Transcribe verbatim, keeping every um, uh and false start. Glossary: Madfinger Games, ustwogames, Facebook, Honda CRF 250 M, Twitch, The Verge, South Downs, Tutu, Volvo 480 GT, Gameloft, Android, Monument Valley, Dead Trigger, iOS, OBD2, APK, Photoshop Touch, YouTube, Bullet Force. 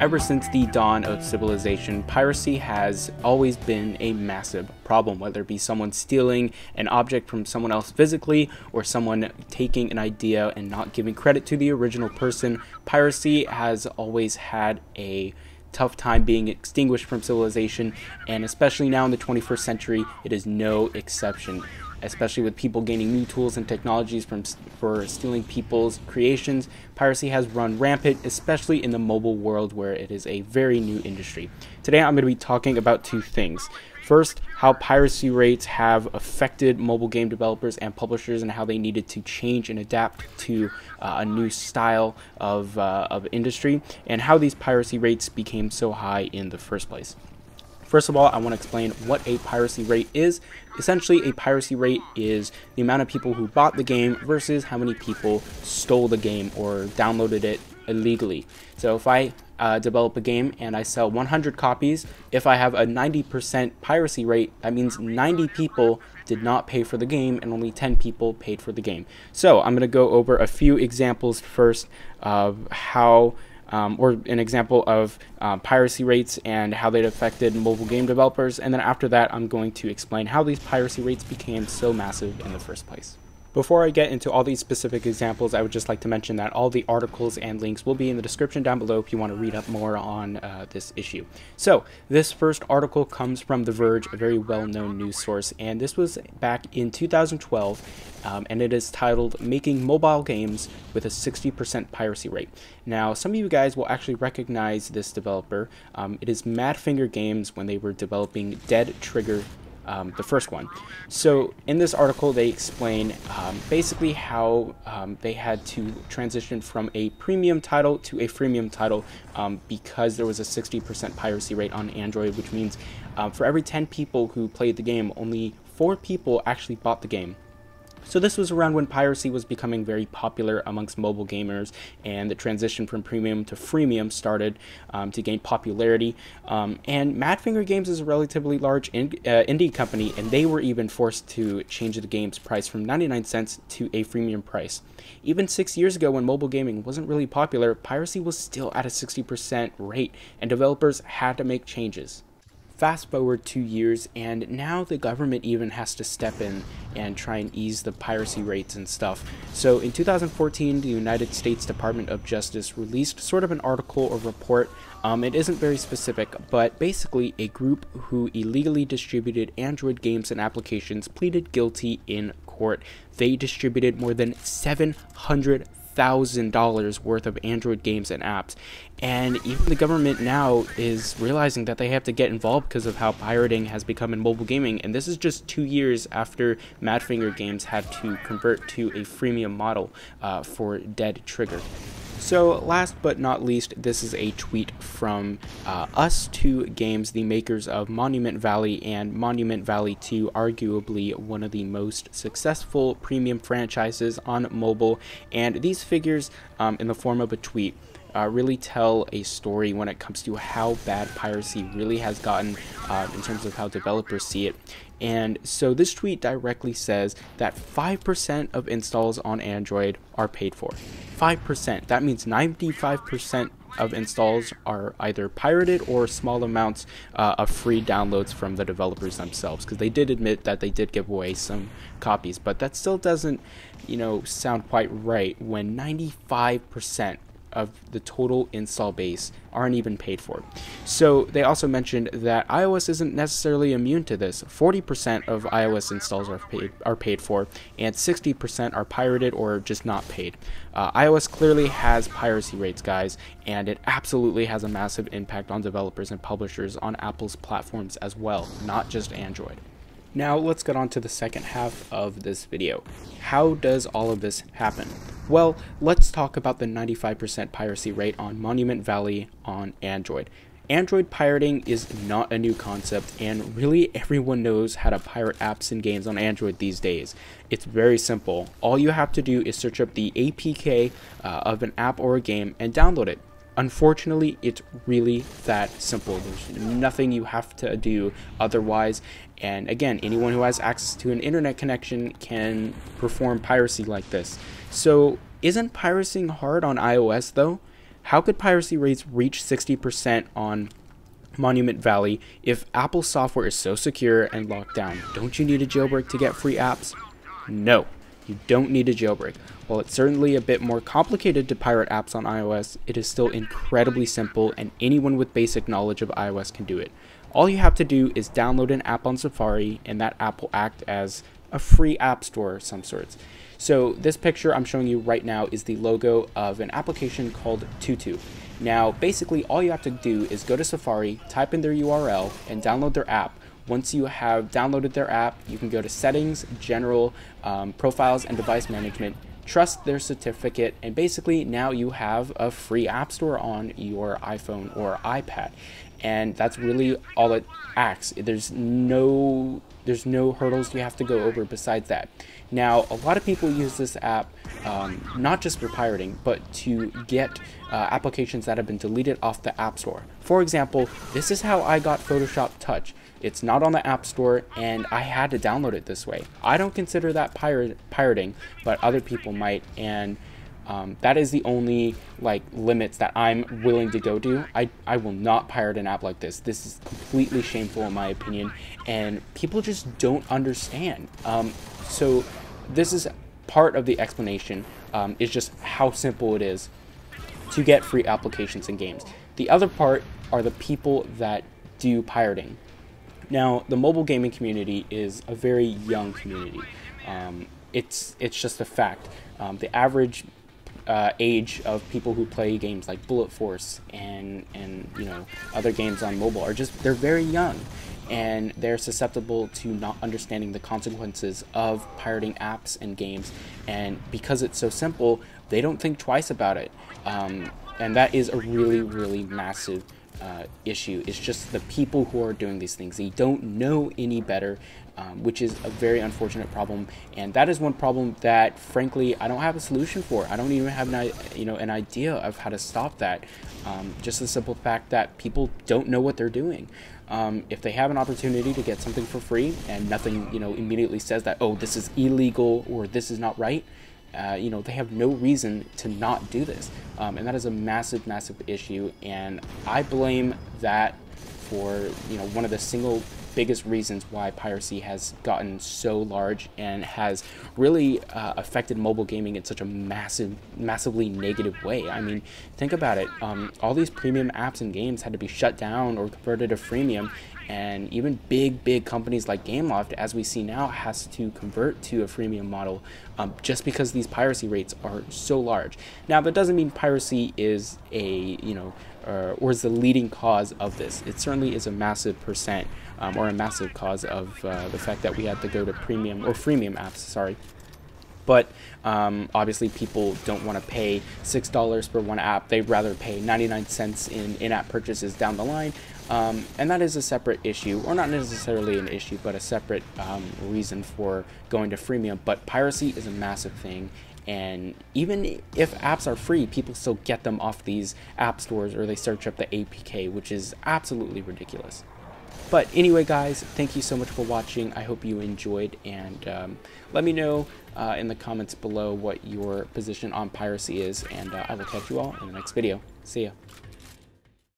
Ever since the dawn of civilization, piracy has always been a massive problem, whether it be someone stealing an object from someone else physically or someone taking an idea and not giving credit to the original person. Piracy has always had a tough time being extinguished from civilization, and especially now in the twenty-first century, it is no exception. Especially with people gaining new tools and technologies from for stealing people's creations, piracy has run rampant, especially in the mobile world where it is a very new industry. Today I'm going to be talking about two things. First, how piracy rates have affected mobile game developers and publishers and how they needed to change and adapt to uh, a new style of, uh, of industry, and how these piracy rates became so high in the first place. First of all, I want to explain what a piracy rate is. Essentially, a piracy rate is the amount of people who bought the game versus how many people stole the game or downloaded it illegally. So if I uh, develop a game and I sell one hundred copies, if I have a ninety percent piracy rate, that means ninety people did not pay for the game and only ten people paid for the game. So I'm going to go over a few examples first of how Um, or an example of um, piracy rates and how they'd affected mobile game developers, and then after that I'm going to explain how these piracy rates became so massive in the first place. Before I get into all these specific examples, I would just like to mention that all the articles and links will be in the description down below if you want to read up more on uh, this issue. So this first article comes from The Verge, a very well-known news source, and this was back in two thousand twelve, um, and it is titled "Making Mobile Games with a sixty percent Piracy Rate." Now, some of you guys will actually recognize this developer. Um, it is Madfinger Games when they were developing Dead Trigger. Um, the first one. So in this article they explain um, basically how um, they had to transition from a premium title to a freemium title um, because there was a sixty percent piracy rate on Android, which means um, for every ten people who played the game, only four people actually bought the game. So this was around when piracy was becoming very popular amongst mobile gamers, and the transition from premium to freemium started um, to gain popularity. Um, and Madfinger Games is a relatively large in, uh, indie company, and they were even forced to change the game's price from ninety-nine cents to a freemium price. Even six years ago, when mobile gaming wasn't really popular, piracy was still at a sixty percent rate, and developers had to make changes. Fast forward two years, and now the government even has to step in and try and ease the piracy rates and stuff. So in two thousand fourteen, the United States Department of Justice released sort of an article or report. Um, it isn't very specific, but basically a group who illegally distributed Android games and applications pleaded guilty in court. They distributed more than seven hundred thousand dollars worth of Android games and apps, and even the government now is realizing that they have to get involved because of how pirating has become in mobile gaming. And this is just two years after Madfinger Games had to convert to a freemium model uh, for Dead Trigger. So last but not least, this is a tweet from uh, ustwogames, the makers of Monument Valley and Monument Valley two, arguably one of the most successful premium franchises on mobile. And these figures, um, in the form of a tweet, Uh, really tell a story when it comes to how bad piracy really has gotten uh, in terms of how developers see it. And so this tweet directly says that five percent of installs on Android are paid for. five percent. That means ninety-five percent of installs are either pirated or small amounts uh, of free downloads from the developers themselves, because they did admit that they did give away some copies, but that still doesn't, you know, sound quite right when ninety-five percent of the total install base aren't even paid for. So they also mentioned that iOS isn't necessarily immune to this. forty percent of iOS installs are paid, are paid for, and sixty percent are pirated or just not paid. Uh, iOS clearly has piracy rates, guys, and it absolutely has a massive impact on developers and publishers on Apple's platforms as well, not just Android. Now let's get on to the second half of this video. How does all of this happen? Well, let's talk about the ninety-five percent piracy rate on Monument Valley on Android. Android pirating is not a new concept, and really everyone knows how to pirate apps and games on Android these days. It's very simple. All you have to do is search up the A P K uh, of an app or a game and download it. Unfortunately, it's really that simple. There's nothing you have to do otherwise, and again, anyone who has access to an internet connection can perform piracy like this. So isn't piracy hard on iOS though? How could piracy rates reach sixty percent on Monument Valley if Apple software is so secure and locked down? Don't you need a jailbreak to get free apps? No, you don't need a jailbreak. While it's certainly a bit more complicated to pirate apps on iOS, it is still incredibly simple, and anyone with basic knowledge of iOS can do it. All you have to do is download an app on Safari, and that app will act as a free app store of some sorts. So this picture I'm showing you right now is the logo of an application called Tutu. Now basically all you have to do is go to Safari, type in their U R L, and download their app. Once you have downloaded their app, you can go to Settings, General, um, Profiles, and Device Management, trust their certificate, and basically now you have a free app store on your iPhone or iPad. And that's really all it acts. There's no There's no hurdles you have to go over besides that. Now, a lot of people use this app um, not just for pirating, but to get uh, applications that have been deleted off the App Store. For example, this is how I got Photoshop Touch. It's not on the App Store, and I had to download it this way. I don't consider that pirate pirating, but other people might, and Um, that is the only like limits that I'm willing to go to. I, I will not pirate an app like this. This is completely shameful in my opinion, and people just don't understand. Um, so this is part of the explanation, um, is just how simple it is to get free applications and games. The other part are the people that do pirating. Now, the mobile gaming community is a very young community. Um, it's, it's just a fact. Um, the average Uh, age of people who play games like Bullet Force and and you know other games on mobile are just they're very young, and they're susceptible to not understanding the consequences of pirating apps and games, and because it's so simple they don't think twice about it, um, and that is a really really massive uh, issue. It's just the people who are doing these things, they don't know any better. Um, which is a very unfortunate problem, and that is one problem that frankly I don't have a solution for. I don't even have an, you know, an idea of how to stop that. Um, just the simple fact that people don't know what they're doing. Um, if they have an opportunity to get something for free and nothing you know immediately says that, oh, this is illegal or this is not right, uh, you know they have no reason to not do this, um, and that is a massive massive issue, and I blame that for you know one of the single biggest reasons why piracy has gotten so large and has really uh, affected mobile gaming in such a massive, massively negative way. I mean, think about it. Um, all these premium apps and games had to be shut down or converted to freemium, and even big, big companies like Gameloft, as we see now, has to convert to a freemium model um, just because these piracy rates are so large. Now, that doesn't mean piracy is a, you know, Or, or is the leading cause of this. It certainly is a massive percent um, or a massive cause of uh, the fact that we had to go to premium or freemium apps, sorry. But um, obviously people don't want to pay six dollars for one app. They'd rather pay ninety-nine cents in in-app purchases down the line. Um, and that is a separate issue, or not necessarily an issue, but a separate um, reason for going to freemium. But piracy is a massive thing. And even if apps are free, people still get them off these app stores, or they search up the A P K, which is absolutely ridiculous. But anyway, guys, thank you so much for watching. I hope you enjoyed, and um, let me know uh, in the comments below what your position on piracy is, and uh, I will catch you all in the next video. See ya.